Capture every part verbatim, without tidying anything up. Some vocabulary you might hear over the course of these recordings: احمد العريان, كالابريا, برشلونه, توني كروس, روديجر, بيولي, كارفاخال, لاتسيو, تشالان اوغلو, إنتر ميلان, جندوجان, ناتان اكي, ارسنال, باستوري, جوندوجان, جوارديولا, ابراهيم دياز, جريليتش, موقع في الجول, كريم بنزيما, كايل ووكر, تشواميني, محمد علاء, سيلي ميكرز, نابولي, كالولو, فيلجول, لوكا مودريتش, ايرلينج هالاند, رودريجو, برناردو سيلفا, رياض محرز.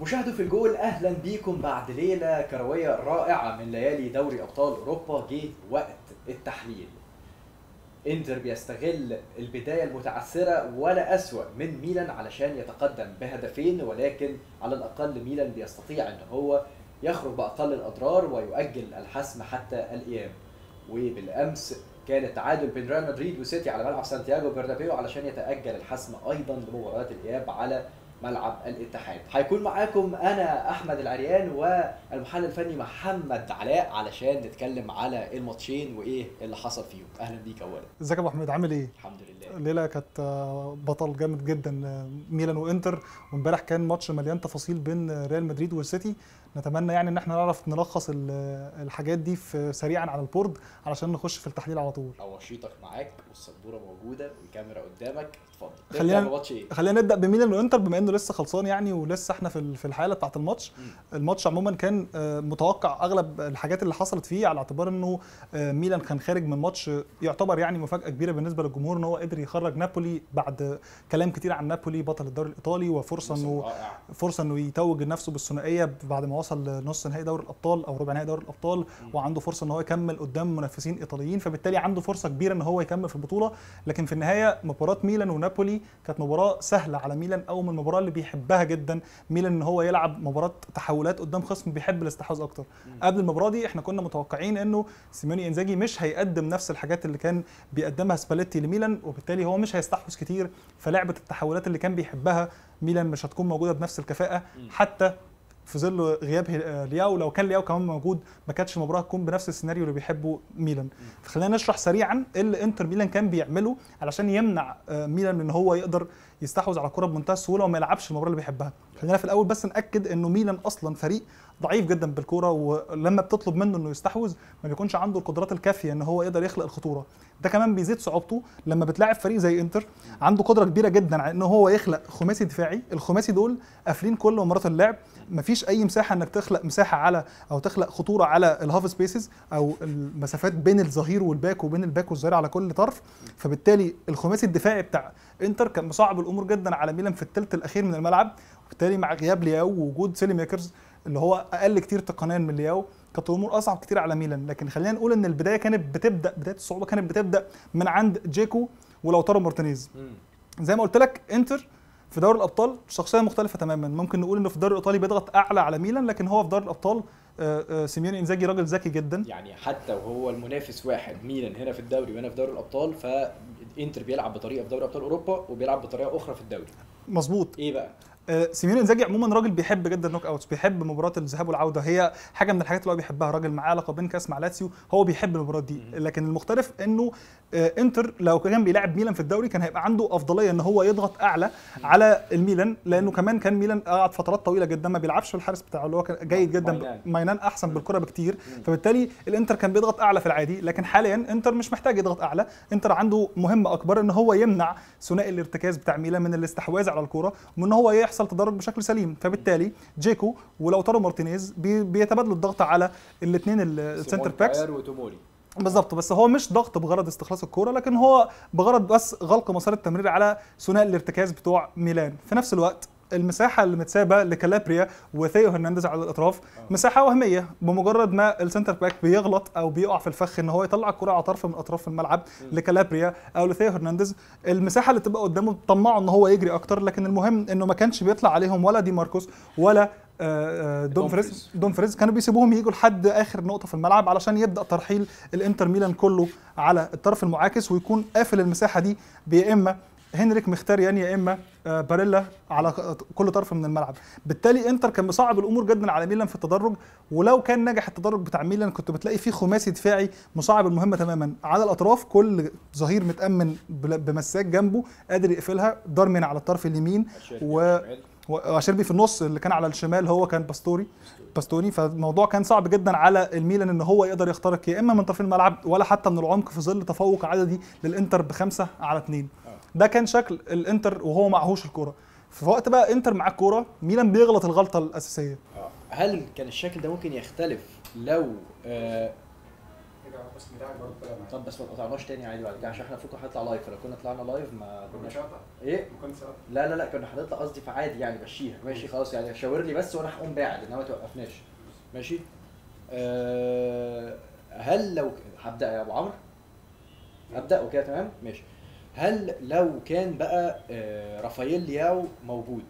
مشاهدو في الجول، اهلا بيكم بعد ليله كرويه رائعه من ليالي دوري ابطال اوروبا. جه وقت التحليل. انتر بيستغل البدايه المتعثره ولا اسوأ من ميلان علشان يتقدم بهدفين، ولكن على الاقل ميلان بيستطيع ان هو يخرج باقل الاضرار ويؤجل الحسم حتى الاياب. وبالامس كان التعادل بين ريال مدريد وسيتي على ملعب سانتياغو برنابيو علشان يتاجل الحسم ايضا لمباراه الاياب على ملعب الاتحاد. هيكون معاكم انا احمد العريان والمحلل الفني محمد علاء علشان نتكلم على الماتشين وايه اللي حصل فيهم. اهلا بيك اولا. ازيك يا ابو احمد، عامل ايه؟ الحمد لله. الليله كانت بطل جامد جدا ميلان وانتر، وامبارح كان ماتش مليان تفاصيل بين ريال مدريد والسيتي. نتمنى يعني ان احنا نعرف نلخص الحاجات دي في سريعا على البورد علشان نخش في التحليل على طول. اوشيطك معاك والسبوره موجوده والكاميرا قدامك، اتفضل. خلينا الماتش ايه؟ خلينا نبدا بميلان وانتر بما انه لسه خلصان يعني، ولسه احنا في في الحاله بتاعه الماتش. الماتش عموما كان متوقع اغلب الحاجات اللي حصلت فيه، على اعتبار انه ميلان كان خارج من ماتش يعتبر يعني مفاجاه كبيره بالنسبه للجمهور، ان هو قدر يخرج نابولي بعد كلام كتير عن نابولي بطل الدوري الايطالي، وفرصه انه فرصه انه يتوج نفسه بالثنائيه بعد ما وصل نص نهائي دوري الابطال او ربع نهائي دوري الابطال، وعنده فرصه ان هو يكمل قدام منافسين ايطاليين، فبالتالي عنده فرصه كبيره ان هو يكمل في البطوله. لكن في النهايه مباراه ميلان ونابولي كانت مباراه سهله على ميلان، او من المباراه اللي بيحبها جدا ميلان ان هو يلعب مباراه تحولات قدام خصم بيحب الاستحواذ اكتر. قبل المباراه دي احنا كنا متوقعين انه سيموني إنزاجي مش هيقدم نفس الحاجات اللي كان بيقدمها سباليتي لميلان، وبالتالي هو مش هيستحوذ كتير، فلعبه التحولات اللي كان بيحبها ميلان مش هتكون موجوده بنفس الكفاءه. حتى في ظل غياب لياو، لو كان لياو كمان موجود ما كانتش المباراه تكون بنفس السيناريو اللي بيحبه ميلان. فخلينا نشرح سريعا ايه اللي انتر ميلان كان بيعمله علشان يمنع ميلان من ان هو يقدر يستحوذ على الكره بمنتهى السهوله وما يلعبش المباراه اللي بيحبها. خلينا في الاول بس ناكد انه ميلان اصلا فريق ضعيف جدا بالكوره، ولما بتطلب منه انه يستحوذ ما بيكونش عنده القدرات الكافيه ان هو يقدر يخلق الخطوره. ده كمان بيزيد صعوبته لما بتلاعب فريق زي انتر عنده قدره كبيره جدا على ان هو يخلق خماسي دفاعي، الخماسي دول قافلين كل مباراه اللعب، مفيش اي مساحه انك تخلق مساحه على او تخلق خطوره على الهاف سبيسز او المسافات بين الظهير والباك وبين الباك والظهير على كل طرف. فبالتالي الخماسي الدفاعي بتاع انتر كان مصعب الامور جدا على ميلان في الثلث الاخير من الملعب، وبالتالي مع غياب لياو ووجود سيلي ميكرز اللي هو اقل كتير تقنيا من لياو كانت الامور اصعب كتير على ميلان. لكن خلينا نقول ان البدايه كانت بتبدا بدايه الصعوبه كانت بتبدا من عند جيكو ولوتارو مارتينيز. زي ما قلت لك انتر في دوري الابطال شخصيه مختلفه تماما، ممكن نقول انه في الدوري الايطالي بيضغط اعلى على ميلان، لكن هو في دوري الابطال سيميوني إنزاجي راجل ذكي جدا، يعني حتى وهو المنافس واحد ميلان هنا في الدوري وهنا في دوري الابطال، فانتر بيلعب بطريقه في دوري ابطال اوروبا وبيلعب بطريقه اخرى في الدوري. مظبوط. ايه بقى؟ سيميوني إنزاجي عموما راجل بيحب جدا النوك اوتس، بيحب مباراه الذهاب والعوده، هي حاجه من الحاجات اللي هو بيحبها، راجل معاه لقبين كاس مع لاتسيو، هو بيحب المباراه دي. لكن المختلف انه انتر لو كان بيلعب ميلان في الدوري كان هيبقى عنده افضليه ان هو يضغط اعلى على الميلان، لانه كمان كان ميلان قعد فترات طويله جدا ما بيلعبش في الحارس بتاعه اللي هو كان جيد جدا، ماينان احسن بالكره بكتير، فبالتالي الانتر كان بيضغط اعلى في العادي. لكن حاليا انتر مش محتاج يضغط اعلى، انتر عنده مهمه اكبر ان هو يمنع ثنائي الارتكاز بتاع ميلان من الاستحواذ على الكره وان هو يحصل يحصل تدرج بشكل سليم. فبالتالي جيكو ولوتارو مارتينيز بيتبادلوا الضغط على الاثنين السنتر باكس وتوموري بالظبط، بس هو مش ضغط بغرض استخلاص الكوره، لكن هو بغرض بس غلق مسار التمرير على ثنائي الارتكاز بتوع ميلان. في نفس الوقت المساحه اللي متسابه لكالابريا وثيو هرنانديز على الاطراف مساحه وهميه، بمجرد ما السنتر باك بيغلط او بيقع في الفخ ان هو يطلع الكره على طرف من اطراف الملعب لكالابريا او لثيو هرنانديز، المساحه اللي تبقى قدامه بتطمعه ان هو يجري اكتر. لكن المهم انه ما كانش بيطلع عليهم ولا دي ماركوس ولا دومفريز دومفريز كانوا بيسيبوهم يجوا لحد اخر نقطه في الملعب علشان يبدا ترحيل الانتر ميلان كله على الطرف المعاكس، ويكون قافل المساحه دي يا اما هنريك مختاريان يا اما باريلا على كل طرف من الملعب. بالتالي انتر كان مصعب الامور جدا على ميلان في التدرج، ولو كان نجح التدرج بتاع ميلان كنت بتلاقي فيه خماسي دفاعي مصعب المهمه تماما على الاطراف، كل ظهير متامن بمساك جنبه قادر يقفلها، دارمين على الطرف اليمين و واشربي في النص، اللي كان على الشمال هو كان باستوري باستوري فالموضوع كان صعب جدا على الميلان ان هو يقدر يخترق يا اما من طرف الملعب ولا حتى من العمق في ظل تفوق عددي للانتر بخمسه على اثنين. ده كان شكل الانتر وهو معهوش الكوره. في وقت بقى انتر مع الكوره ميلان بيغلط الغلطه الاساسيه. هل كان الشكل ده ممكن يختلف لو محتاج اعرف اسم لاعب برضه كده معاك. طب بس ما تقطعناش تاني عادي بعد كده عشان احنا فوق هنطلع لايف، لو كنا طلعنا لايف ما كناش هنطلع. ايه؟ ما كنتش هنطلع. لا لا لا كنا هنطلع قصدي، فعادي يعني مشيها ماشي خلاص يعني، شاور لي بس وانا هقوم باعد، انما ما توقفناش ماشي؟ أه هل لو هبدا يا ابو عمرو؟ ابدا وكده تمام؟ ماشي. هل لو كان بقى آه رافاييل لياو موجود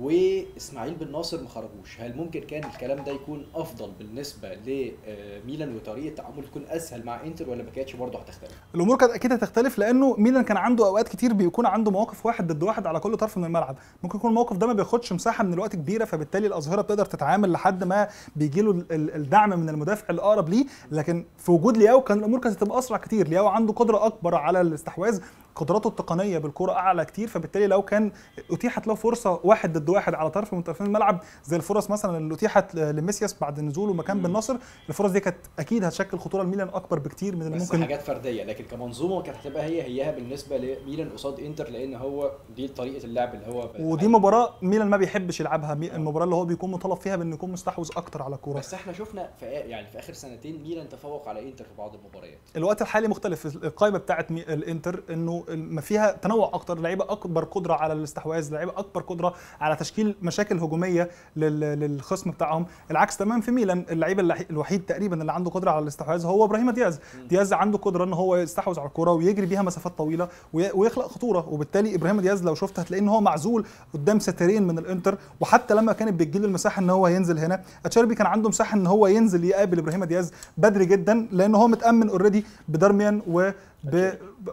واسماعيل بن ناصر ما خرجوش، هل ممكن كان الكلام ده يكون افضل بالنسبه لميلان وطريقه تعامل تكون اسهل مع انتر، ولا ما كانتش برضه هتختلف؟ الامور كانت اكيد هتختلف، لانه ميلان كان عنده اوقات كتير بيكون عنده مواقف واحد ضد واحد على كل طرف من الملعب، ممكن يكون الموقف ده ما بياخدش مساحه من الوقت كبيره، فبالتالي الاظهره بتقدر تتعامل لحد ما بيجي له الدعم من المدافع الاقرب ليه، لكن في وجود لياو كان الامور كانت هتبقى اسرع كتير، لياو عنده قدره اكبر على الاستحواذ، قدراته التقنيه بالكره اعلى كتير، فبالتالي لو كان اتيحت له فرصه واحد ضد واحد على طرف من طرفين الملعب زي الفرص مثلا اللي اتيحت لميسياس بعد نزوله مكان بن ناصر، الفرص دي كانت اكيد هتشكل خطوره لميلان اكبر بكتير من الممكن، بس حاجات فرديه، لكن كمنظومه كانت هتبقى هي هيها بالنسبه لميلان قصاد انتر، لان هو دي طريقه اللعب اللي هو ودي مباراه ميلان ما بيحبش يلعبها، المباراه اللي هو بيكون مطالب فيها بانه يكون مستحوذ اكتر على الكوره، بس احنا شفنا في يعني في اخر سنتين ميلان تفوق على انتر في بعض المباريات. الوقت الحالي مختلف، القائمه بتاعه الانتر انه ما فيها تنوع اكتر، لعيبه اكبر قدره على الاستحواذ، لعيبه اكبر قدره على تشكيل مشاكل هجوميه للخصم بتاعهم، العكس تمام في ميلان، اللعيب الوحيد تقريبا اللي عنده قدره على الاستحواذ هو ابراهيم دياز، دياز عنده قدره ان هو يستحوذ على الكره ويجري بيها مسافات طويله ويخلق خطوره، وبالتالي ابراهيم دياز لو شفت هتلاقي ان هو معزول قدام سترين من الانتر، وحتى لما كانت بتجيله المساحه ان هو ينزل هنا، اتشيربي كان عنده مساحه ان هو ينزل يقابل ابراهيم دياز بدري جدا، لان هو متامن اوريدي بدارميان و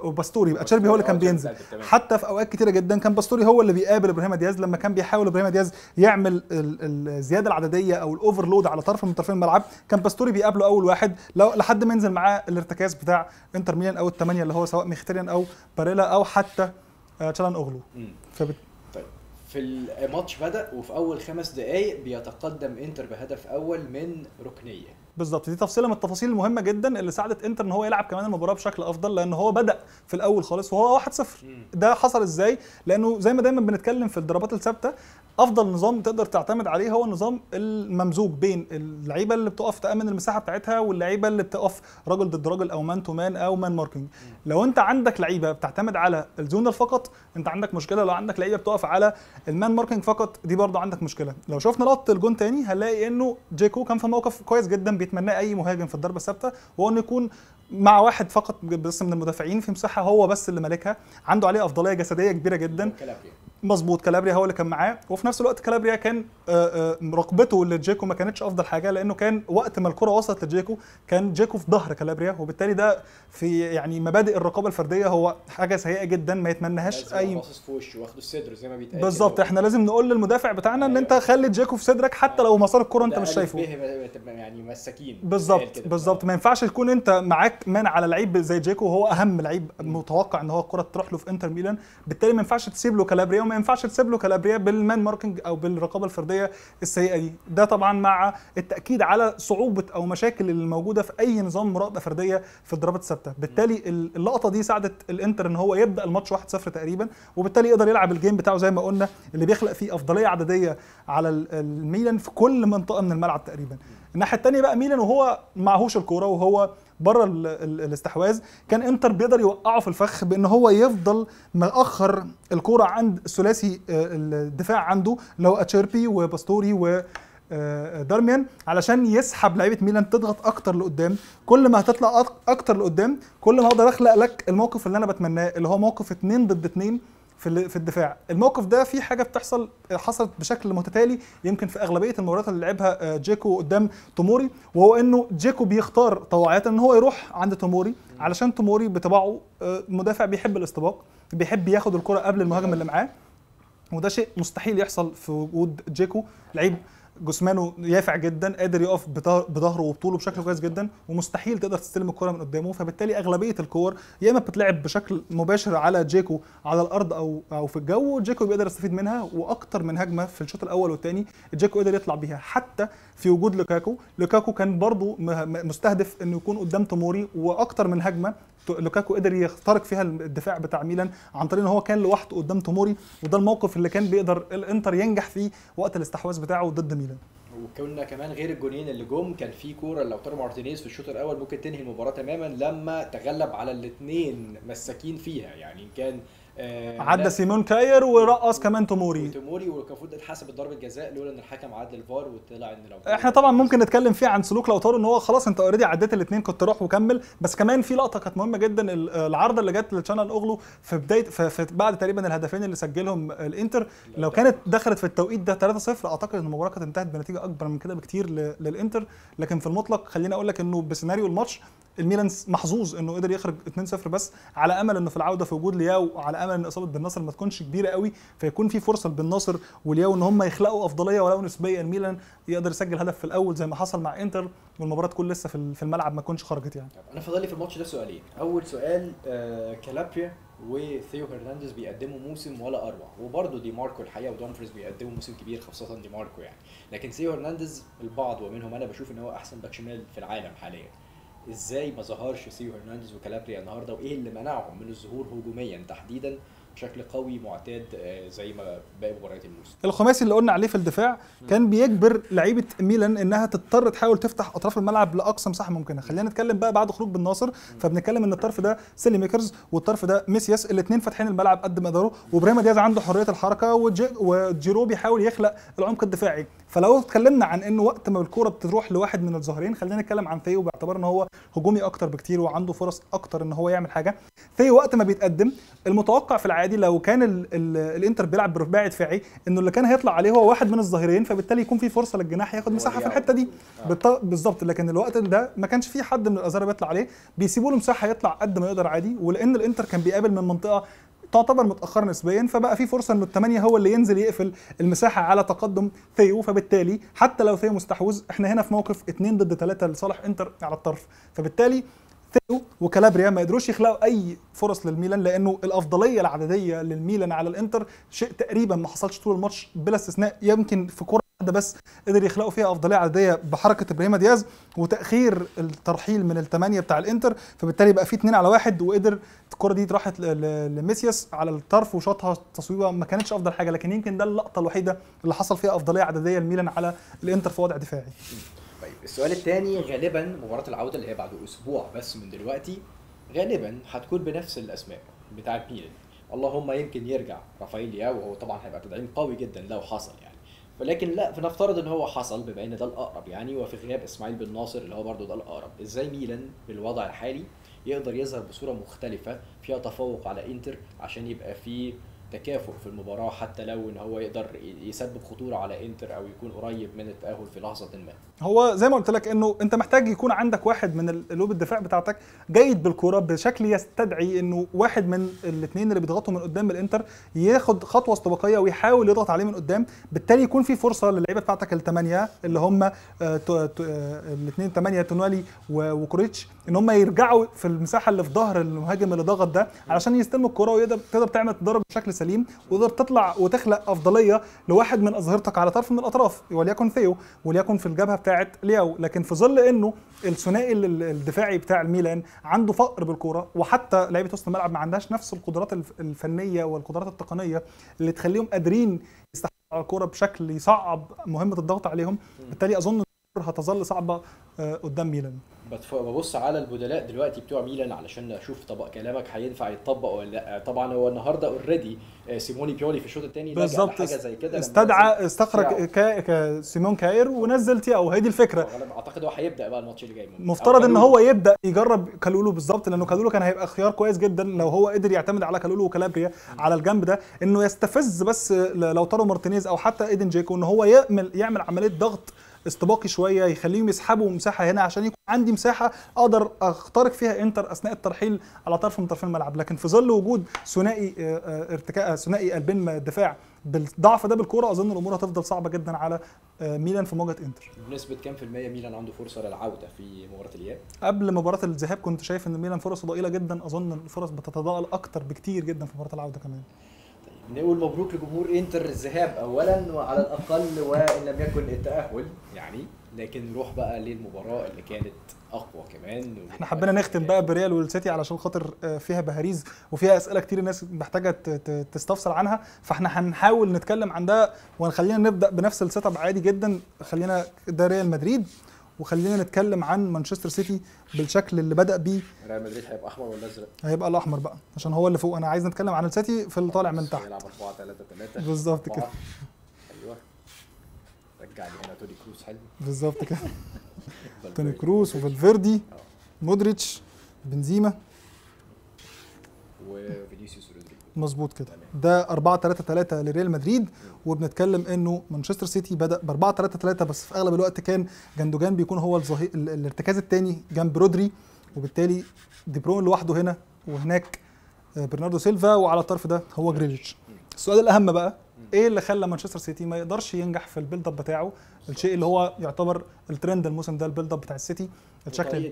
باستوري، اتشيربي هو اللي كان بينزل، حتى في اوقات كتيره جدا كان باستوري هو اللي بيقابل ابراهيم دياز، لما كان بيحاول ابراهيم دياز يعمل الزياده العدديه او الاوفرلود على طرف من طرفين الملعب، كان باستوري بيقابله اول واحد لو لحد ما ينزل معاه الارتكاز بتاع انتر ميلان او الثمانيه اللي هو سواء مختريان او باريلا او حتى تشالان اوغلو. فبت... طيب في الماتش بدا وفي اول خمس دقائق بيتقدم انتر بهدف اول من ركنيه. بالظبط، دي تفصيله من التفاصيل المهمه جدا اللي ساعدت انتر ان هو يلعب كمان المباراه بشكل افضل، لان هو بدا في الاول خالص وهو واحد صفر. ده حصل ازاي؟ لانه زي ما دايما بنتكلم في الضربات الثابته، افضل نظام تقدر تعتمد عليه هو النظام الممزوج بين اللعيبه اللي بتقف تامن المساحه بتاعتها واللعيبه اللي بتقف راجل ضد راجل او مان تو مان او مان ماركينج. لو انت عندك لعيبه بتعتمد على الزونر فقط انت عندك مشكله، لو عندك لعيبه بتقف على المان ماركينج فقط دي برضه عندك مشكله. لو شفنا لقطه الجون تاني هنلاقي انه جيكو كان في موقف كويس جدا بيتمناه اي مهاجم في الضربه الثابته، وهو انه يكون مع واحد فقط بس من المدافعين في مساحه هو بس اللي مالكها، عنده عليه افضليه جسديه كبيره جدا. مظبوط، كالابريا هو اللي كان معاه، وفي نفس الوقت كالابريا كان رقبته لجيكو ما كانتش افضل حاجه، لانه كان وقت ما الكره وصلت لجيكو كان جيكو في ظهر كالابريا، وبالتالي ده في يعني مبادئ الرقابه الفرديه هو حاجه سيئه جدا ما يتمنهاش اي باصص في وشه واخده الصدر زي ما بيتقال. بالظبط، احنا لازم نقول للمدافع بتاعنا ان انت خلي جيكو في صدرك حتى لو مسار الكره انت مش شايفه. يعني مساكين. بالظبط بالظبط، ما ينفعش تكون انت معاك مان على لعيب زي جيكو وهو اهم لعيب متوقع ان هو الكره تروح له في انتر ميلان، بالتالي ما ينفعش تسيب له كالابريا، ما ينفعش تسيب له كالابريا بالمان ماركينج او بالرقابه الفرديه السيئه دي. ده طبعا مع التاكيد على صعوبه او مشاكل اللي موجوده في اي نظام مراقبه فرديه في الضربات الثابته، بالتالي اللقطه دي ساعدت الانتر ان هو يبدا الماتش واحد صفر تقريبا، وبالتالي يقدر يلعب الجيم بتاعه زي ما قلنا اللي بيخلق فيه افضليه عدديه على الميلان في كل منطقه من الملعب تقريبا. الناحيه الثانيه بقى ميلان وهو معهوش الكوره وهو بره الاستحواذ، كان انتر بيقدر يوقعه في الفخ بان هو يفضل مأخر الكوره عند ثلاثي الدفاع عنده اللي هو اتشيربي وباستوري و دارميان، علشان يسحب لعيبه ميلان تضغط اكتر لقدام، كل ما هتطلع اكتر لقدام كل ما هقدر اخلق لك الموقف اللي انا بتمناه اللي هو موقف اتنين ضد اتنين في الدفاع. الموقف ده في حاجه بتحصل حصلت بشكل متتالي يمكن في اغلبيه المباريات اللي لعبها جيكو قدام توموري، وهو انه جيكو بيختار طواعية ان هو يروح عند توموري، علشان توموري بطباعه مدافع بيحب الاستباق، بيحب ياخد الكره قبل المهاجم اللي معاه، وده شيء مستحيل يحصل في وجود جيكو، لعيب جسمانه يافع جدا قادر يقف بظهره وبطوله بشكل كويس جدا، ومستحيل تقدر تستلم الكره من قدامه، فبالتالي اغلبيه الكور يا اما بتتلعب بشكل مباشر على جيكو على الارض او او في الجو، جيكو بيقدر يستفيد منها، واكتر من هجمه في الشوط الاول والثاني جيكو قدر يطلع بيها حتى في وجود لوكاكو، لوكاكو كان برضه مستهدف انه يكون قدام توموري، واكتر من هجمه لوكاكو قدر يخترق فيها الدفاع بتاع ميلان عن طريق ان هو كان لوحده قدام توموري، وده الموقف اللي كان بيقدر الانتر ينجح فيه وقت الاستحواذ بتاعه ضد ميلان. وكنا كمان غير الجونين اللي جم كان في كوره لوتارو مارتينيز في الشوط الاول ممكن تنهي المباراه تماما لما تغلب على الاثنين مساكين فيها، يعني كان آه عدى سيمون كاير ورقص كمان توموري توموري وكفود اتحسبت ضربه جزاء لولا ان الحكم عدل الفار وطلع ان لو احنا طبعا ممكن نتكلم فيه عن سلوك لوتارو ان هو خلاص انت اوريدي عديت الاثنين كنت روح وكمل، بس كمان في لقطه كانت مهمه جدا العارضه اللي جت لتشانل اوغلو في بدايه في بعد تقريبا الهدفين اللي سجلهم الانتر، لو كانت دخلت في التوقيت ده ثلاثة صفر اعتقد ان المباراه كانت انتهت بنتيجه اكبر من كده بكتير للانتر، لكن في المطلق خليني اقول لك انه بسيناريو الماتش الميلان محظوظ انه قدر يخرج اثنين صفر بس على امل انه في العوده في وجود لياو وعلى امل ان اصابه بن ناصر ما تكونش كبيره قوي فيكون في فرصه لبن ناصر ولياو ان هم يخلقوا افضليه ولو نسبيا الميلان يقدر يسجل هدف في الاول زي ما حصل مع انتر والمباراه تكون لسه في الملعب ما تكونش خرجت. يعني انا فاضل لي في الماتش ده سؤالين، اول سؤال آه كالابريا وثيو هرنانديز بيقدموا موسم ولا اروع، وبرده دي ماركو الحقيقه ودومفريز بيقدموا موسم كبير خاصه دي ماركو يعني، لكن ثيو هرنانديز البعض ومنهم انا بشوف ان هو احسن باك شمال في العالم حاليا، ازاي ما ظهرش سيو هرنانديز وكالابريا النهارده وايه اللي منعهم من الظهور هجوميا تحديدا بشكل قوي معتاد زي ما باقي مباريات الموسم؟ الخماسي اللي قلنا عليه في الدفاع كان بيجبر لعيبه ميلان انها تضطر تحاول تفتح اطراف الملعب لاقصى مساحه ممكنه، خلينا نتكلم بقى بعد خروج بن ناصر، فبنتكلم ان الطرف ده سيلي ميكرز والطرف ده ميسياس الاثنين فاتحين الملعب قد ما قدروا، وابراهيم دياز عنده حريه الحركه وجيرو بيحاول يخلق العمق الدفاعي، فلو اتكلمنا عن انه وقت ما الكوره بتروح لواحد من الظهرين خلينا نتكلم عن ثيو باعتبار ان هو هجومي اكتر بكتير وعنده فرص اكتر ان هو يعمل حاجه. ثيو وقت ما بيتقدم المتوقع في العادي لو كان ال ال الانتر بيلعب برباعي دفاعي انه اللي كان هيطلع عليه هو واحد من الظهيرين فبالتالي يكون في فرصه للجناح ياخد مساحه في الحته دي بالظبط، لكن الوقت ده ما كانش في حد من الازهر بيطلع عليه بيسيبوا له مساحه يطلع قد ما يقدر عادي، ولان الانتر كان بيقابل من منطقه تعتبر متاخره نسبيا فبقى في فرصه انه الثمانيه هو اللي ينزل يقفل المساحه على تقدم ثيو، فبالتالي حتى لو ثيو مستحوذ احنا هنا في موقف اتنين ضد تلاتة لصالح انتر على الطرف، فبالتالي ثيو وكالابريا ما قدروش يخلقوا اي فرص للميلان لانه الافضليه العدديه للميلان على الانتر شيء تقريبا ما حصلش طول الماتش بلا استثناء، يمكن في كره واحده بس قدر يخلقوا فيها افضليه عدديه بحركه ابراهيم دياز وتاخير الترحيل من الثمانيه بتاع الانتر، فبالتالي بقى في اتنين على واحد وقدر الكره دي راحت لميسياس على الطرف وشاطها تصويبه ما كانتش افضل حاجه، لكن يمكن ده اللقطه الوحيده اللي حصل فيها افضليه عدديه للميلان على الانتر في وضع دفاعي. طيب السؤال الثاني، غالبا مباراه العوده اللي هي بعد اسبوع بس من دلوقتي غالبا هتكون بنفس الاسماء بتاع ميلان، اللهم يمكن يرجع رافاييل لياو وهو طبعا هيبقى تدعيم قوي جدا لو حصل يعني، ولكن لا فنفترض ان هو حصل بما ان ده الاقرب يعني، وفي غياب اسماعيل بن ناصر اللي هو برده ده الاقرب، ازاي ميلان بالوضع الحالي يقدر يظهر بصوره مختلفه فيها تفوق على انتر عشان يبقى في تكافؤ في المباراه حتى لو ان هو يقدر يسبب خطوره على انتر او يكون قريب من التاهل في لحظه ما؟ هو زي ما قلت لك انه انت محتاج يكون عندك واحد من قلوب الدفاع بتاعتك جيد بالكوره بشكل يستدعي انه واحد من الاثنين اللي بيضغطوا من قدام الانتر ياخد خطوه استباقيه ويحاول يضغط عليه من قدام، بالتالي يكون في فرصه للعيبه بتاعتك الثمانيه اللي هم الاثنين ثمانيه تونالي وكوريتش ان هم يرجعوا في المساحه اللي في ظهر المهاجم اللي ضغط ده علشان يستلموا الكوره ويقدر تقدر تعمل تضرب بشكل سليم وتقدر تطلع وتخلق افضليه لواحد من اظهرتك على طرف من الاطراف وليكن ثيو وليكن في الجبهه بتاعه لياو، لكن في ظل انه الثنائي الدفاعي بتاع الميلان عنده فقر بالكوره وحتى لعيبه وسط الملعب ما عندهاش نفس القدرات الفنيه والقدرات التقنيه اللي تخليهم قادرين يستحوذوا على الكوره بشكل يصعب مهمه الضغط عليهم، بالتالي اظن هتظل صعبه قدام ميلان. ببص على البدلاء دلوقتي بتوع ميلان علشان اشوف طبق كلامك هينفع يتطبق ولا لا، طبعا هو النهارده اوريدي سيموني بيولي في الشوط الثاني بالظبط حاجه زي كده استدعى استخرج كا سيمون كاير ونزل تياو، هي دي الفكره اعتقد هو هيبدا بقى الماتش اللي جاي مفترض ان هو يبدا يجرب كالولو بالظبط، لانه كالولو كان هيبقى خيار كويس جدا لو هو قدر يعتمد على كالولو وكالابريا على الجنب ده انه يستفز بس لوتارو مارتينيز او حتى ايدن جيكو ان هو يعمل يعمل عمليه ضغط استباقي شويه يخليهم يسحبوا مساحه هنا عشان يكون عندي مساحه اقدر اخترق فيها انتر اثناء الترحيل على طرف من طرفين الملعب، لكن في ظل وجود ثنائي ارتكاء ثنائي قلبين الدفاع بالضعف ده بالكوره اظن الامور هتفضل صعبه جدا على ميلان في مواجهه انتر. بنسبه كام في الميه ميلان عنده فرصه للعوده في مباراه الاياب؟ قبل مباراه الذهاب كنت شايف ان ميلان فرصه ضئيله جدا، اظن الفرص بتتضاءل اكتر بكتير جدا في مباراه العوده كمان. نقول مبروك لجمهور انتر الذهاب اولا وعلى الاقل وان لم يكن التاهل يعني، لكن نروح بقى للمباراه اللي كانت اقوى كمان. احنا حبينا نختم بقى بريال والسيتي علشان خاطر فيها بهاريز وفيها اسئله كتير الناس محتاجه تستفسر عنها، فاحنا هنحاول نتكلم عن ده وخلينا نبدا بنفس السيت اب عادي جدا. خلينا ده ريال مدريد وخلينا نتكلم عن مانشستر سيتي بالشكل اللي بدأ بيه. ريال مدريد هيبقى احمر ولا ازرق؟ هيبقى الاحمر بقى عشان هو اللي فوق. انا عايز نتكلم عن السيتي في اللي طالع من تحت. هيلعب أربعة ثلاثة ثلاثة بالظبط كده. ايوه رجع لي هنا توني كروس حلو بالظبط كده. توني كروس وفالفيردي مودريتش بنزيما وفينيسيوس رودري. مظبوط كده. ده أربعة ثلاثة ثلاثة لريال مدريد، وبنتكلم انه مانشستر سيتي بدا ب أربعة ثلاثة ثلاثة بس في اغلب الوقت كان جوندوجان بيكون هو الظهير الارتكاز الثاني جنب رودري، وبالتالي دي بروين لوحده هنا وهناك برناردو سيلفا وعلى الطرف ده هو جريليتش. السؤال الاهم بقى ايه اللي خلى مانشستر سيتي ما يقدرش ينجح في البيلد اب بتاعه، الشيء اللي هو يعتبر الترند الموسم ده البيلد اب بتاع السيتي، الشكل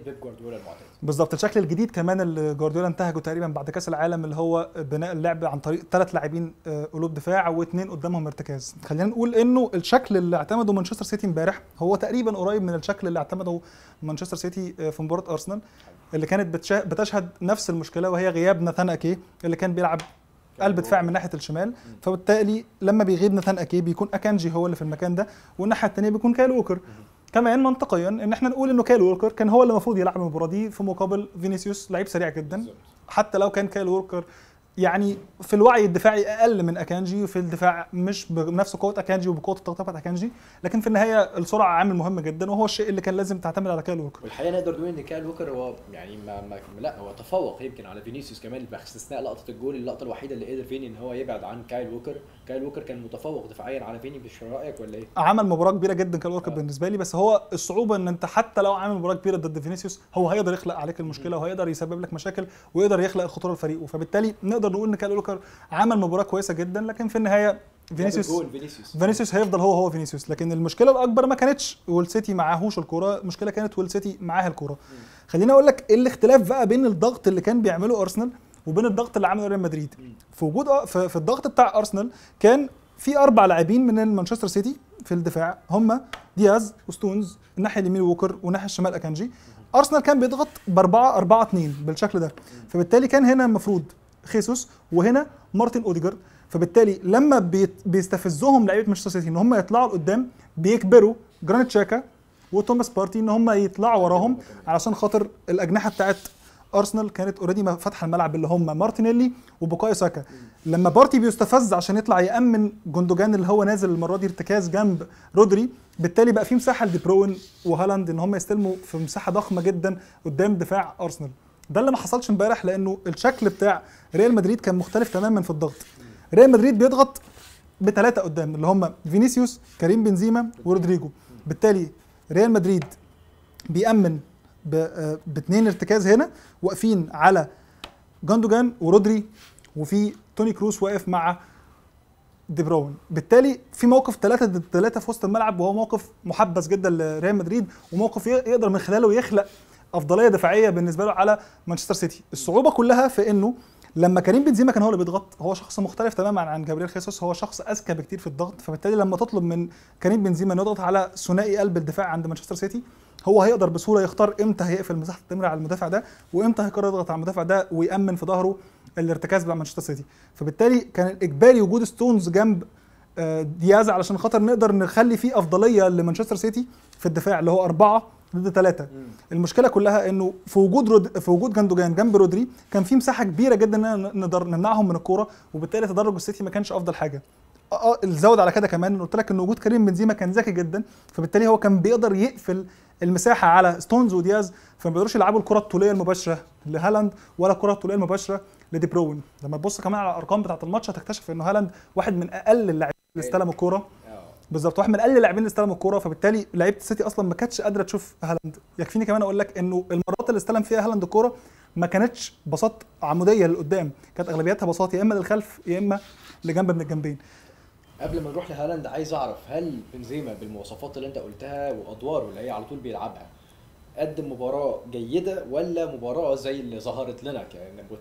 بالظبط الشكل الجديد كمان اللي جوارديولا انتهجه تقريبا بعد كاس العالم اللي هو بناء اللعب عن طريق ثلاث لاعبين قلوب دفاع واثنين قدامهم ارتكاز. خلينا نقول انه الشكل اللي اعتمده مانشستر سيتي امبارح هو تقريبا قريب من الشكل اللي اعتمده مانشستر سيتي في مباراه ارسنال اللي كانت بتشهد نفس المشكله، وهي غياب ناثان اكيه اللي كان بيلعب قلب دفاع من ناحيه الشمال، فبالتالي لما بيغيب ناثان اكيه بيكون اكانجي هو اللي في المكان ده، والناحيه الثانيه بيكون كايل ووكر. كمان منطقيا ان احنا نقول انه كايل ووكر كان هو اللي المفروض يلعب المباراه دي في مقابل فينيسيوس لعيب سريع جدا، حتى لو كان كايل ووكر يعني في الوعي الدفاعي اقل من اكانجي في الدفاع، مش بنفس قوه اكانجي وبقوه التغطيه بتاعت اكانجي، لكن في النهايه السرعه عامل مهم جدا وهو الشيء اللي كان لازم تعتمد على كايل ووكر. والحقيقه نقدر نقول ان كايل ووكر هو يعني ما ما لا هو تفوق يمكن على فينيسيوس كمان باستثناء لقطه الجول، اللقطه الوحيده اللي قدر فيني ان هو يبعد عن كايل ووكر. كايل ووكر كان متفوق دفاعيا على فيني، مش رايك ولا ايه؟ عمل مباراه كبيره جدا كايل ووكر آه. بالنسبه لي، بس هو الصعوبه ان انت حتى لو عامل مباراه كبيره ضد فينيسيوس هو هيقدر يخلق عليك المشكله وهيقدر يسبب لك مشاكل ويقدر يخلق الخطوره لفريقه، فبالتالي نقدر نقول ان كايل ووكر عمل مباراه كويسه جدا، لكن في النهايه فينيسيوس فينيسيوس هيفضل هو هو فينيسيوس. لكن المشكله الاكبر ما كانتش والسيتي معاهوش الكوره، المشكله كانت والسيتي معاها الكوره. خليني اقول لك ايه الاختلاف بقى بين الضغط اللي كان بيعمله ارسنال وبين الضغط اللي عمله ريال مدريد. في وجود في الضغط بتاع ارسنال كان في اربع لاعبين من مانشستر سيتي في الدفاع، هم دياز وستونز، الناحيه اليمين ووكر والناحيه الشمال اكانجي. ارسنال كان بيضغط ب أربعة أربعة اثنين بالشكل ده، فبالتالي كان هنا المفروض خيسوس وهنا مارتن اوديجر، فبالتالي لما بيستفزهم لعيبه مانشستر سيتي ان هم يطلعوا لقدام بيكبروا جرانيت شاكا وتوماس بارتي ان هم يطلعوا وراهم، علشان خاطر الاجنحه بتاعت ارسنال كانت اوريدي فاتحه الملعب اللي هم مارتينيلي وبوكايو ساكا. لما بارتي بيستفز عشان يطلع يامن جوندوجان اللي هو نازل المره دي ارتكاز جنب رودري، بالتالي بقى في مساحه لدي بروين وهالاند ان هم يستلموا في مساحه ضخمه جدا قدام دفاع ارسنال. ده اللي ما حصلش امبارح لانه الشكل بتاع ريال مدريد كان مختلف تماما في الضغط. ريال مدريد بيضغط بثلاثه قدام اللي هم فينيسيوس كريم بنزيما ورودريجو، بالتالي ريال مدريد بيأمن باثنين ارتكاز هنا واقفين على جوندوجان ورودري، وفي توني كروس واقف مع دي بروين، بالتالي في موقف ثلاثة ضد ثلاثة في وسط الملعب، وهو موقف محبس جدا لريال مدريد وموقف يقدر من خلاله يخلق افضليه دفاعيه بالنسبه له على مانشستر سيتي. الصعوبه كلها في انه لما كريم بنزيما كان هو اللي بيضغط هو شخص مختلف تماما عن جابرييل خيسوس، هو شخص اذكى بكتير في الضغط، فبالتالي لما تطلب من كريم بنزيما انه يضغط على ثنائي قلب الدفاع عند مانشستر سيتي هو هيقدر بسهوله يختار امتى هيقفل مساحه التمرير على المدافع ده وامتى هيقرر يضغط على المدافع ده ويامن في ظهره الارتكاز بتاع مانشستر سيتي. فبالتالي كان الاجباري وجود ستونز جنب دياز علشان خاطر نقدر نخلي فيه افضليه لمانشستر سيتي في الدفاع اللي هو اربعه ضد ثلاثة. المشكلة كلها انه في وجود رود... في وجود جوندوجان جنب رودري كان في مساحة كبيرة جدا ان نقدر نمنعهم من الكورة، وبالتالي تدرج السيتي ما كانش افضل حاجة. اه الزود على كده كمان قلت لك ان وجود كريم بنزيما كان ذكي جدا، فبالتالي هو كان بيقدر يقفل المساحة على ستونز ودياز، فما بيقدروش يلعبوا الكرة الطولية المباشرة لهالاند ولا الكرة الطولية المباشرة لدي بروين. لما تبص كمان على الارقام بتاعة الماتش هتكتشف انه هالاند واحد من اقل اللاعبين اللي استلموا الكورة بالظبط، واحد من اقل اللاعبين اللي استلموا الكوره، فبالتالي لعيبه السيتي اصلا ما كانتش قادره تشوف هالاند. يكفيني كمان اقول لك انه المرات اللي استلم فيها هالاند الكوره ما كانتش باصات عموديه لقدام، كانت اغلبيتها باصات يا اما للخلف يا اما لجنب من الجنبين. قبل ما نروح لهالاند عايز اعرف هل بنزيما بالمواصفات اللي انت قلتها وادواره اللي هي على طول بيلعبها قدم مباراه جيده ولا مباراه زي اللي ظهرت لنا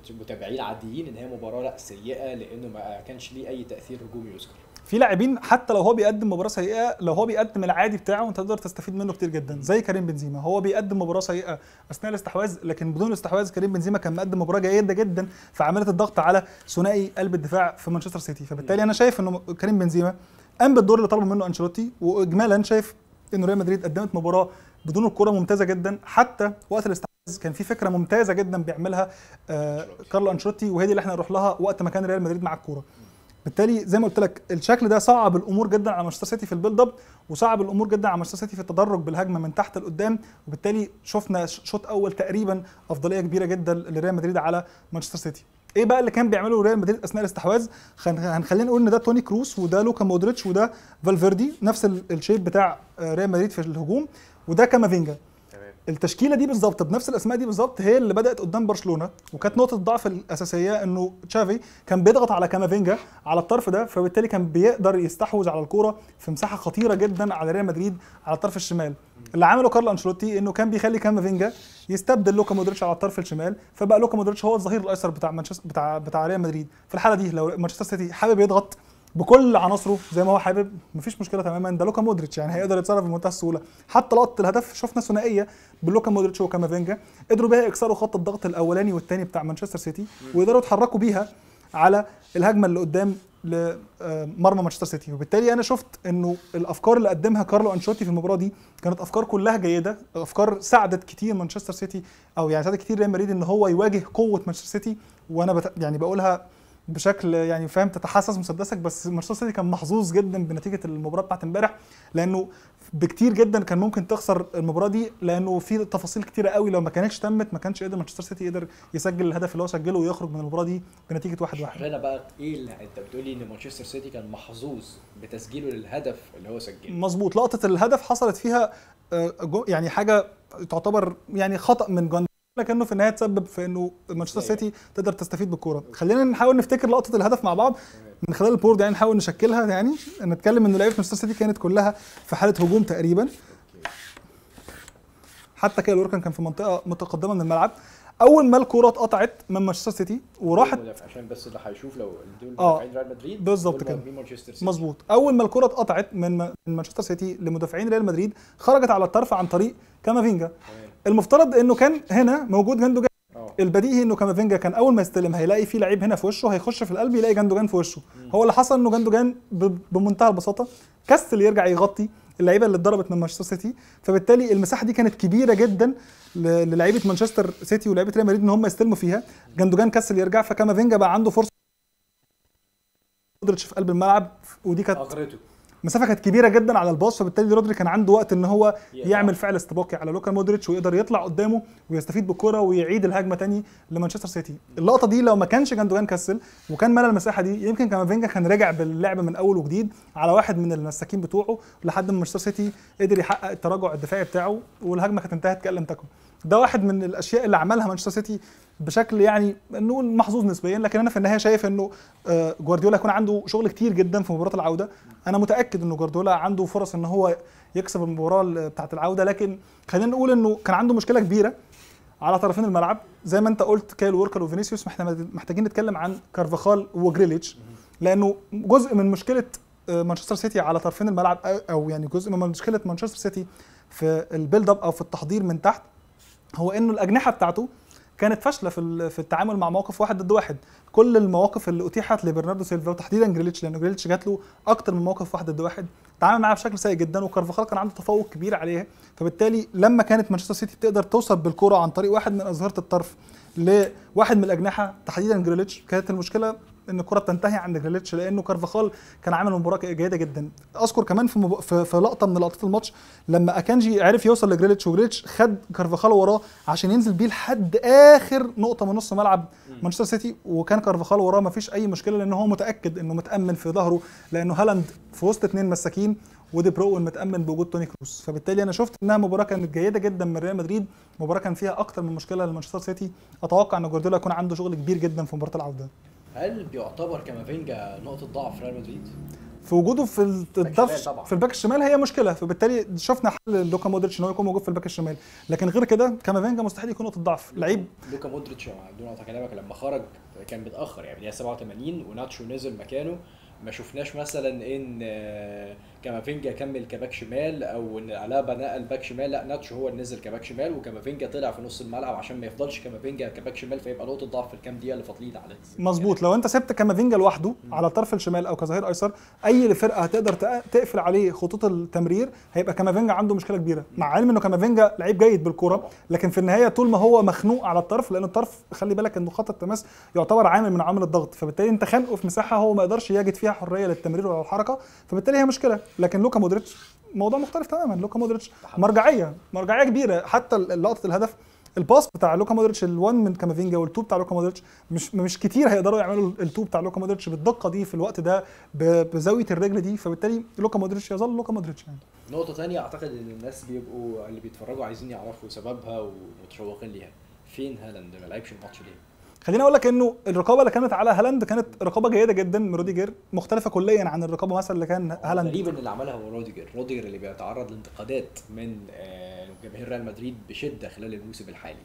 كمتابعين عاديين ان هي مباراه لا سيئه لانه ما كانش ليه اي تاثير هجومي يذكر؟ في لاعبين حتى لو هو بيقدم مباراه سيئه، لو هو بيقدم العادي بتاعه انت تقدر تستفيد منه كتير جدا، زي كريم بنزيما. هو بيقدم مباراه سيئه اثناء الاستحواذ، لكن بدون الاستحواذ كريم بنزيما كان مقدم مباراه جيده جدا في عمليه الضغط على ثنائي قلب الدفاع في مانشستر سيتي. فبالتالي انا شايف انه كريم بنزيما قام بالدور اللي طلبه منه انشيلوتي، واجمالا شايف ان ريال مدريد قدمت مباراه بدون الكره ممتازه جدا. حتى وقت الاستحواذ كان في فكره ممتازه جدا بيعملها آه كارلو انشيلوتي، وهي دي اللي احنا نروح لها وقت ما كان ريال مدريد مع الكوره. بالتالي زي ما قلت لك الشكل ده صعب الامور جدا على مانشستر سيتي في البيلد اب، وصعب الامور جدا على مانشستر سيتي في التدرج بالهجمه من تحت لقدام، وبالتالي شفنا شوط اول تقريبا افضليه كبيره جدا لريال مدريد على مانشستر سيتي. ايه بقى اللي كان بيعمله ريال مدريد اثناء الاستحواذ؟ هنخلينا نقول ان ده توني كروس وده لوكا مودريتش وده فالفيردي، نفس الشيب بتاع ريال مدريد في الهجوم، وده كامافينجا. التشكيله دي بالظبط بنفس الاسماء دي بالظبط هي اللي بدات قدام برشلونه، وكانت نقطه الضعف الاساسيه انه تشافي كان بيضغط على كامافينجا على الطرف ده، فبالتالي كان بيقدر يستحوذ على الكوره في مساحه خطيره جدا على ريال مدريد على الطرف الشمال. اللي عمله كارلو انشيلوتي انه كان بيخلي كامافينجا يستبدل لوكا مودريتش على الطرف الشمال، فبقى لوكا مودريتش هو الظهير الايسر بتاع مانشستر بتاع بتاع ريال مدريد. في الحاله دي لو مانشستر سيتي حابب يضغط بكل عناصره زي ما هو حابب مفيش مشكله تماما، ده لوكا مودريتش يعني هيقدر يتصرف بمنتهى السهوله. حتى لقطه الهدف شفنا ثنائيه بلوكا مودريتش وكامافينجا قدروا بيها يكسروا خط الضغط الاولاني والثاني بتاع مانشستر سيتي، ويقدروا يتحركوا بيها على الهجمه اللي قدام لمرمى مانشستر سيتي. وبالتالي انا شفت انه الافكار اللي قدمها كارلو انشيلوتي في المباراه دي كانت افكار كلها جيده، افكار ساعدت كتير مانشستر سيتي او يعني ساعدت كتير ريال مدريد ان هو يواجه قوه مانشستر سيتي. وانا بت... يعني بقولها بشكل يعني فاهم تتحسس مسدسك، بس مانشستر سيتي كان محظوظ جدا بنتيجه المباراه بتاعت امبارح، لانه بكتير جدا كان ممكن تخسر المباراه دي، لانه في تفاصيل كتيره قوي لو ما كانتش تمت ما كانش قادر مانشستر سيتي يقدر يسجل الهدف اللي هو سجله ويخرج من المباراه دي بنتيجه واحد واحد. انا بقى ايه اللي انت بتقولي ان مانشستر سيتي كان محظوظ بتسجيله للهدف اللي هو سجله؟ مظبوط، لقطه الهدف حصلت فيها يعني حاجه تعتبر يعني خطا من جون، لكنه في النهايه تسبب في انه مانشستر سيتي تقدر تستفيد بالكوره. خلينا نحاول نفتكر لقطه الهدف مع بعض من خلال البورد، يعني نحاول نشكلها، يعني نتكلم انه لعيبه مانشستر سيتي كانت كلها في حاله هجوم تقريبا، حتى كايل ووكر كان في منطقه متقدمه من الملعب. اول ما الكوره اتقطعت من مانشستر سيتي وراحت، عشان بس اللي هيشوف لو دول مدافعين ريال مدريد بالظبط كده مظبوط. اول ما الكوره اتقطعت من مانشستر سيتي لمدافعين ريال مدريد خرجت على الطرف عن طريق كامافينجا. المفترض انه كان هنا موجود جوندوجان، البديهي انه كامافينجا كان اول ما يستلم هيلاقي في لعيب هنا في وشه هيخش في القلب يلاقي جوندوجان في وشه. هو اللي حصل انه جوندوجان بمنتهى البساطه كسل يرجع يغطي اللعيبه اللي اتضربت من مانشستر سيتي، فبالتالي المساحه دي كانت كبيره جدا للعيبه مانشستر سيتي ولعيبه ريال مدريد ان هم يستلموا فيها. جوندوجان كسل يرجع، فكامافينجا بقى عنده فرصه مودريتش في قلب الملعب، ودي كانت اغرته مسافه كانت كبيره جدا على الباص، فبالتالي رودري كان عنده وقت ان هو يعمل فعل استباقي على لوكا مودريتش ويقدر يطلع قدامه ويستفيد بالكره ويعيد الهجمه تاني لمانشستر سيتي. اللقطه دي لو ما كانش جوندوجان كسل وكان ملى المساحه دي يمكن كامافينجا كان راجع باللعب من اول وجديد على واحد من المساكين بتوعه لحد ما مانشستر سيتي قدر يحقق التراجع الدفاعي بتاعه والهجمه كانت انتهت كأن لم تكن. ده واحد من الاشياء اللي عملها مانشستر سيتي بشكل يعني نقول محظوظ نسبيا، لكن انا في النهايه شايف انه جوارديولا يكون عنده شغل كتير جدا في مباراه العوده. انا متاكد انه جوارديولا عنده فرص ان هو يكسب المباراه بتاعه العوده، لكن خلينا نقول انه كان عنده مشكله كبيره على طرفين الملعب زي ما انت قلت كايل ووكر وفينيسيوس. احنا محتاجين نتكلم عن كارفاخال وجريليتش، لانه جزء من مشكله مانشستر سيتي على طرفين الملعب او يعني جزء من مشكله مانشستر سيتي في البيلد اب او في التحضير من تحت هو انه الاجنحه بتاعته كانت فاشله في في التعامل مع مواقف واحد ضد واحد. كل المواقف اللي اتيحت لبرناردو سيلفا وتحديدا جريليتش، لان جريليتش جات له اكتر من موقف واحد ضد واحد تعامل معاه بشكل سيء جدا، وكارفاخال كان عنده تفوق كبير عليها. فبالتالي لما كانت مانشستر سيتي بتقدر توصل بالكره عن طريق واحد من أظهرة الطرف لواحد من الاجنحه تحديدا جريليتش، كانت المشكله ان الكره بتنتهي عند جريليتش لانه كارفاخال كان عامل مباراه جيده جدا. اذكر كمان في, مب... في في لقطه من لقطات الماتش لما اكانجي عرف يوصل لجريليتش وجريليتش خد كارفاخال وراه عشان ينزل بيه لحد اخر نقطه من نص ملعب مانشستر سيتي، وكان كارفاخال وراه مفيش اي مشكله لان هو متاكد انه متامن في ظهره، لانه هالاند في وسط اثنين مساكين ودي بروين متامن بوجود توني كروس. فبالتالي انا شفت انها مباراه كانت جيده جدا من ريال مدريد، مباراه كان فيها اكتر من مشكله لمانشستر سيتي. اتوقع ان جوارديولا يكون عنده شغل كبير جدا في مباراه العوده. هل بيعتبر كامافينجا نقطة ضعف ريال مدريد؟ في وجوده في الضغط في الباك الشمال هي مشكله، فبالتالي شفنا حل لوكا مودريتش ان هو يكون موجود في الباك الشمال، لكن غير كده كامافينجا مستحيل يكون نقطه ضعف. لعيب لوكا مودريتش بدون قطع كلامك لما خرج كان متاخر، يعني بدايه سبعة وثمانين وناتشو نزل مكانه، ما شفناش مثلا ان كامافينجا كمل كباك شمال او ان علابة نقل باك شمال، لا ناتشو هو اللي نزل كباك شمال وكامافينجا طلع في نص الملعب عشان ما يفضلش كامافينجا كباك شمال فيبقى نقطه ضعف في الكام دقيقه اللي فاضلين على مظبوط. لو انت سبت كامافينجا لوحده على الطرف الشمال او كظهير ايسر اي فرقه هتقدر تقفل عليه خطوط التمرير، هيبقى كامافينجا عنده مشكله كبيره، مع علم انه كامافينجا لعيب جيد بالكوره، لكن في النهايه طول ما هو مخنوق على الطرف، لان الطرف خلي بالك ان خط التماس يعتبر عامل من عوامل الضغط، فبالتالي انت خانقه في مساحه هو ما يقدرش يجد فيها حريه للتمرير ولا الحركه، فبالتالي هي مشكله. لكن لوكا مودريتش موضوع مختلف تماما، لوكا مودريتش مرجعيه مرجعيه كبيره، حتى لقطه الهدف الباص بتاع لوكا مودريتش الواحد من كامافينجا والتو بتاع لوكا مودريتش مش مش كتير هيقدروا يعملوا التو بتاع لوكا مودريتش بالدقه دي في الوقت ده بزاويه الرجل دي، فبالتالي لوكا مودريتش يظل لوكا مودريتش. يعني نقطه ثانيه اعتقد ان الناس بيبقوا اللي بيتفرجوا عايزين يعرفوا سببها ومتشوقين ليها، فين هالاند ما لعبش الماتش ليه؟ خليني اقول لك انه الرقابه اللي كانت على هالاند كانت رقابه جيده جدا من روديجر، مختلفه كليا عن الرقابه مثلا اللي كان هالاند. تقريبا اللي عملها هو روديجر، روديجر اللي بيتعرض لانتقادات من جماهير ريال مدريد بشده خلال الموسم الحالي.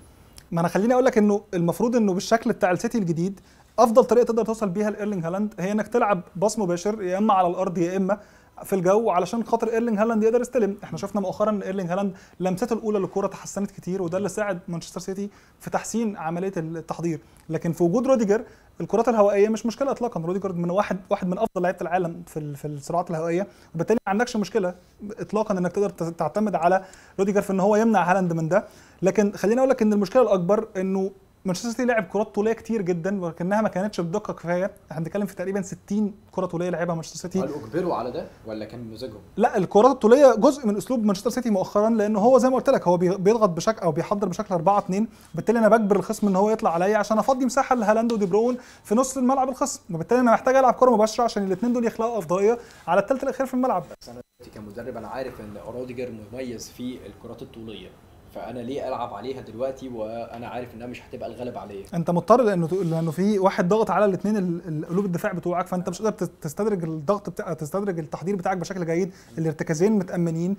ما انا خليني اقول لك انه المفروض انه بالشكل بتاع السيتي الجديد افضل طريقه تقدر توصل بيها لايرلينج هالاند هي انك تلعب باص مباشر يا اما على الارض يا اما في الجو، علشان خاطر ايرلينج هالاند يقدر يستلم. احنا شفنا مؤخرا ان ايرلينج هالاند لمسته الاولى للكره تحسنت كتير، وده اللي ساعد مانشستر سيتي في تحسين عمليه التحضير، لكن في وجود روديجر الكرات الهوائيه مش مشكله اطلاقا. روديجر من واحد واحد من افضل لعيبه العالم في في الصراعات الهوائيه، وبالتالي ما عندكش مشكله اطلاقا انك تقدر تعتمد على روديجر في ان هو يمنع هالاند من ده. لكن خليني اقول لك ان المشكله الاكبر انه مانشستر سيتي لعب كرات طوليه كتير جدا ولكنها ما كانتش بدقه كفايه، احنا بنتكلم في تقريبا ستين كره طوليه لعبها مانشستر سيتي. هل اجبروا على ده ولا كان بمزاجهم؟ لا، الكرات الطوليه جزء من اسلوب مانشستر سيتي مؤخرا، لانه هو زي ما قلت لك هو بيضغط بشكل او بيحضر بشكل أربعة اثنين، بالتالي انا بجبر الخصم ان هو يطلع عليا عشان افضي مساحه لهالاند ودي بروين في نص الملعب الخصم، وبالتالي انا محتاج العب كره مباشره عشان الاثنين دول يخلقوا افضليه على الثالث الاخير في الملعب. انا كمدرب انا عارف ان روديجر مميز في الكرات الطوليه، فانا ليه العب عليها دلوقتي وانا عارف انها مش هتبقى الغلب عليا؟ انت مضطر لانه لانه في واحد ضاغط على الاثنين قلوب الدفاع بتوعك، فانت مش قادر تستدرج الضغط بتاع تستدرج التحضير بتاعك بشكل جيد. الارتكازين متامنين،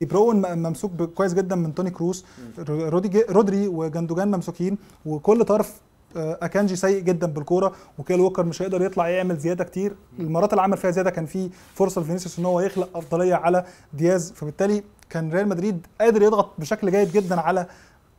دي بروين ممسوك كويس جدا من توني كروس، رودري وجوندوجان ممسوكين، وكل طرف اكانجي سيء جدا بالكوره، وكايل ووكر مش هيقدر يطلع يعمل زياده كتير، المرات اللي عمل فيها زياده كان في فرصه لفينيسيوس ان هو يخلق افضليه على دياز، فبالتالي كان ريال مدريد قادر يضغط بشكل جيد جدا على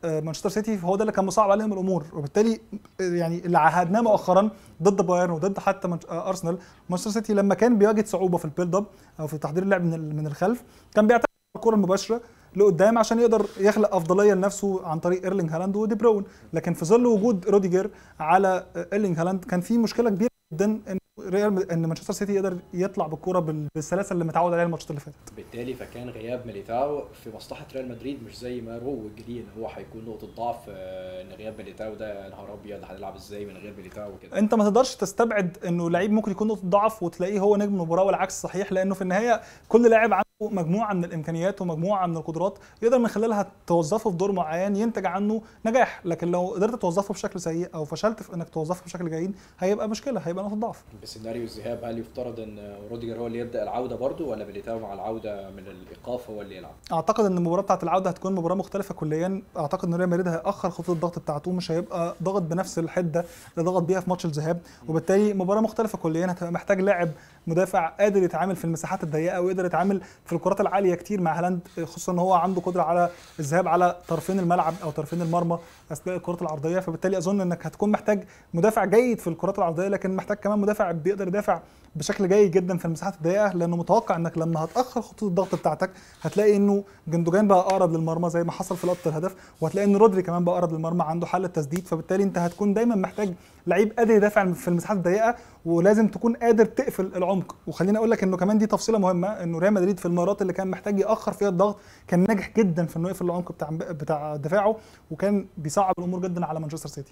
مانشستر سيتي، فهو ده اللي كان مصعب عليهم الامور، وبالتالي يعني اللي عهدناه مؤخرا ضد بايرن وضد حتى ارسنال، مانشستر سيتي لما كان بيواجه صعوبه في البيلد اب او في تحضير اللعب من الخلف كان بيعتمد على الكره المباشره لقدام عشان يقدر يخلق افضليه لنفسه عن طريق ايرلينج هالاند ودي بروين، لكن في ظل وجود روديجر على ايرلينج هالاند كان في مشكله كبيره جدا ان ريال ان مانشستر سيتي يقدر يطلع بالكوره بالسلاسه اللي متعود عليها الماتشات اللي فاتت. بالتالي فكان غياب ميليتاو في مصلحه ريال مدريد، مش زي ما روج ليه ان هو هيكون نقطه ضعف ان غياب ميليتاو ده نهار ابيض هنلعب ازاي من غير ميليتاو وكده. انت ما تقدرش تستبعد انه لعيب ممكن يكون نقطه ضعف وتلاقيه هو نجم المباراه والعكس صحيح، لانه في النهايه كل لاعب عنده مجموعه من الامكانيات ومجموعه من القدرات يقدر من خلالها توظفه في دور معين ينتج عنه نجاح، لكن لو قدرت توظفه بشكل سيء او فشلت في انك توظفه بشكل جيد هيبقى مشكله، هيبقى نقطه ضعف. سيناريو الذهاب هل يفترض ان روديجر هو اللي يبدا العوده برضه ولا ميليتاو مع العوده من الايقاف هو اللي يلعب؟ اعتقد ان المباراه بتاعه العوده هتكون مباراه مختلفه كليا، اعتقد ان ريال مدريد هياخر خطوط الضغط بتاعته، مش هيبقى ضغط بنفس الحده اللي ضغط بيها في ماتش الذهاب، وبالتالي مباراه مختلفه كليا، هتبقى محتاج لاعب مدافع قادر يتعامل في المساحات الضيقه ويقدر يتعامل في الكرات العاليه كتير مع هالاند، خصوصا ان هو عنده قدره على الذهاب على طرفين الملعب او طرفين المرمى اثناء الكرات العرضيه، فبالتالي اظن انك هتكون محتاج مدافع جيد في الكرات العرضيه، لكن محتاج كمان مدافع بيقدر يدافع بشكل جيد جدا في المساحات الضيقه، لانه متوقع انك لما هتاخر خطوط الضغط بتاعتك هتلاقي انه جندوجان بقى اقرب للمرمى زي ما حصل في لقطه الهدف، وهتلاقي ان رودري كمان بقى اقرب للمرمى عنده حل التسديد، فبالتالي انت هتكون دايما محتاج لعيب قادر يدافع في المساحات الضيقه ولازم تكون قادر تقفل العمق. وخليني اقول لك انه كمان دي تفصيله مهمه، انه ريال مدريد في المرات اللي كان محتاج ياخر فيها الضغط كان ناجح جدا في انه يقفل العمق بتاع بتاع دفاعه، وكان بيصعب الامور جدا على مانشستر سيتي.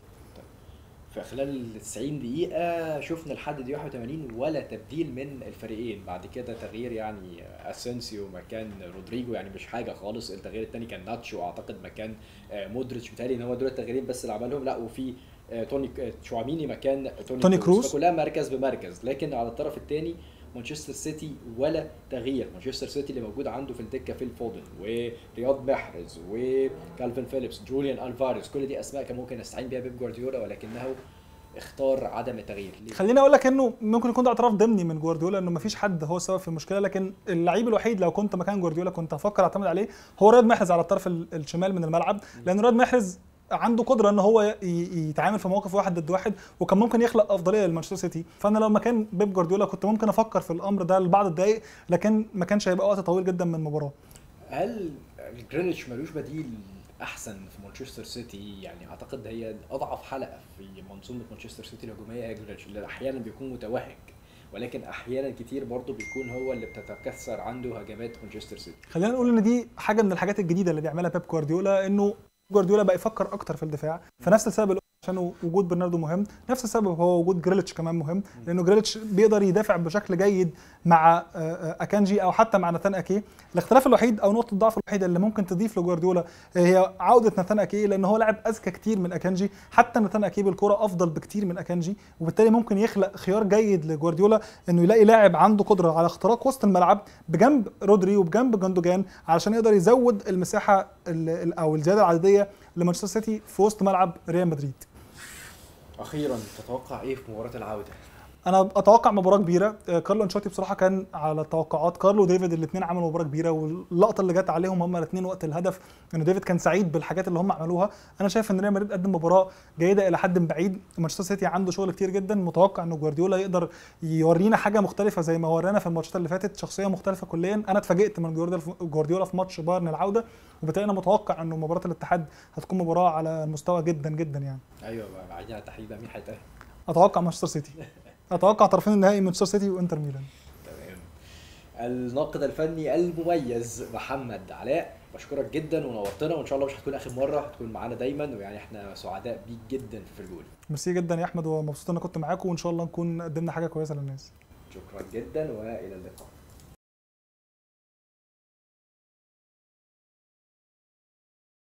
في خلال تسعين دقيقة شفنا لحد دقيقة واحد وثمانين ولا تبديل من الفريقين، بعد كده تغيير يعني اسينسيو مكان رودريجو، يعني مش حاجة خالص. التغيير الثاني كان ناتشو اعتقد مكان مودريتش، بيتهيألي ان هو دول التغييرين بس اللي عملهم، لا وفي توني تشواميني مكان توني, توني كروس، كلها مركز بمركز. لكن على الطرف الثاني مانشستر سيتي ولا تغيير. مانشستر سيتي اللي موجود عنده في الدكه فيل فودن ورياض محرز وكالفين فيليبس جوليان الفاريز، كل دي اسماء كان ممكن يستعين بيها بيب جوارديولا، ولكنه اختار عدم التغيير. خليني اقول لك انه ممكن يكون ده اعتراف ضمني من جوارديولا انه مفيش حد هو السبب في المشكله، لكن اللعيب الوحيد لو كنت مكان جوارديولا كنت هفكر اعتمد عليه هو رياض محرز على الطرف الشمال من الملعب، لان رياض محرز عنده قدره ان هو يتعامل في مواقف واحد ضد واحد وكان ممكن يخلق افضليه لمانشستر سيتي. فانا لو مكان بيب جوارديولا كنت ممكن افكر في الامر ده لبعض الدقائق، لكن ما كانش هيبقى وقت طويل جدا من المباراه. هل جريليتش ملوش بديل احسن في مانشستر سيتي؟ يعني اعتقد هي اضعف حلقه في منظومه مانشستر سيتي الهجوميه هي جريليتش، اللي احيانا بيكون متوهج ولكن احيانا كتير برضه بيكون هو اللي بتتكسر عنده هجمات مانشستر سيتي. خلينا نقول ان دي حاجه من الحاجات الجديده اللي بيعملها بيب جوارديولا، انه جوارديولا بقى يفكر اكتر في الدفاع، فنفس السبب عشان وجود برناردو مهم، نفس السبب هو وجود جريليتش كمان مهم، لانه جريليتش بيقدر يدافع بشكل جيد مع اكانجي او حتى مع ناتان اكي. الاختلاف الوحيد او نقطه الضعف الوحيده اللي ممكن تضيف لجوارديولا هي عوده ناتان اكي، لان هو لاعب اذكى كتير من اكانجي، حتى ناتان اكي بالكره افضل بكتير من اكانجي، وبالتالي ممكن يخلق خيار جيد لجوارديولا انه يلاقي لاعب عنده قدره على اختراق وسط الملعب بجنب رودري وبجنب جوندوجان علشان يقدر يزود المساحه او الزياده العدديه لمانشستر سيتي في وسط ملعب ريال مدريد. اخيرا تتوقع ايه في مباراه العوده؟ انا اتوقع مباراه كبيره. كارلو انشيلوتي بصراحه كان على التوقعات، كارلو وديفيد الاثنين عملوا مباراه كبيره، واللقطه اللي جت عليهم هم الاثنين وقت الهدف انه ديفيد كان سعيد بالحاجات اللي هم عملوها. انا شايف ان ريال مدريد قدم مباراه جيده الى حد بعيد، مانشستر سيتي عنده شغل كتير جدا، متوقع ان جوارديولا يقدر يورينا حاجه مختلفه زي ما ورانا في الماتشات اللي فاتت، شخصيه مختلفه كليا. انا اتفاجئت من جوارديولا في ماتش بايرن العوده، وبالتالي انا متوقع انه مباراه الاتحاد هتكون مباراه على المستوى جدا جدا يعني. ايوه بعدين التحديد مين هيتاهل؟ اتوقع مانشستر سيتي. اتوقع طرفين النهائي مانشستر سيتي وانتر ميلان. تمام. الناقد الفني المميز محمد علاء، بشكرك جدا ونورتنا، وان شاء الله مش هتكون اخر مره، هتكون معانا دايما، ويعني احنا سعداء بيك جدا في الجول. ميرسي جدا يا احمد، ومبسوط ان انا كنت معاكم، وان شاء الله نكون قدمنا حاجه كويسه للناس. شكرا جدا والى اللقاء.